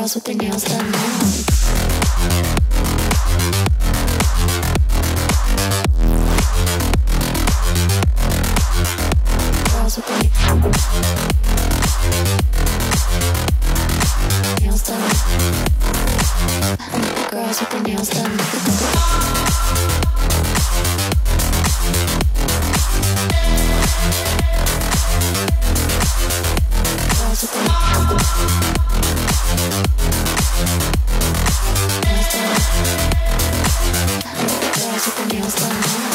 girls with their nails done now. Girls with their nails done.